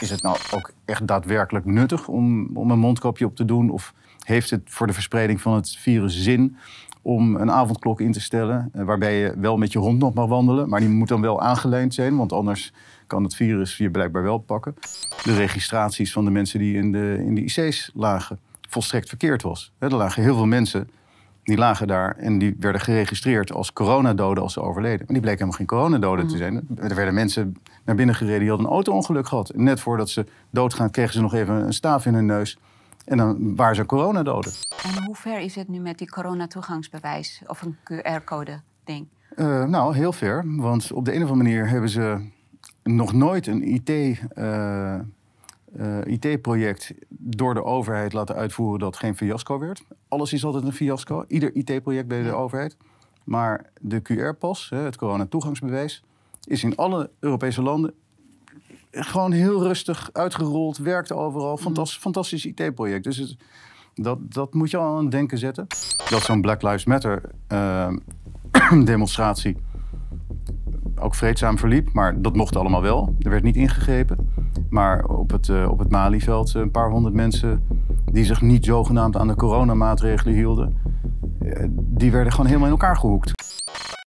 Is het nou ook echt daadwerkelijk nuttig om een mondkapje op te doen? Of heeft het voor de verspreiding van het virus zin om een avondklok in te stellen, waarbij je wel met je hond nog mag wandelen, maar die moet dan wel aangelijnd zijn, want anders kan het virus je blijkbaar wel pakken. De registraties van de mensen die in de IC's lagen volstrekt verkeerd was. Er lagen heel veel mensen die lagen daar en die werden geregistreerd als coronadoden als ze overleden. Maar die bleken helemaal geen coronadoden te zijn. Er werden mensen naar binnen gereden die hadden een auto-ongeluk gehad. En net voordat ze doodgaan kregen ze nog even een staaf in hun neus. En dan waren ze coronadoden. En hoe ver is het nu met die coronatoegangsbewijs of een QR-code-ding? Nou, heel ver. Want op de een of andere manier hebben ze nog nooit een IT-project door de overheid laten uitvoeren dat geen fiasco werd. Alles is altijd een fiasco. Ieder IT-project bij de overheid. Maar de QR-pas, het coronatoegangsbewijs, is in alle Europese landen gewoon heel rustig uitgerold, werkte overal. Fantastisch IT-project. Dus dat moet je al aan het denken zetten. Dat zo'n Black Lives Matter demonstratie ook vreedzaam verliep, maar dat mocht allemaal wel. Er werd niet ingegrepen. Maar op het Malieveld een paar honderd mensen die zich niet zogenaamd aan de coronamaatregelen hielden, die werden gewoon helemaal in elkaar gehoekt.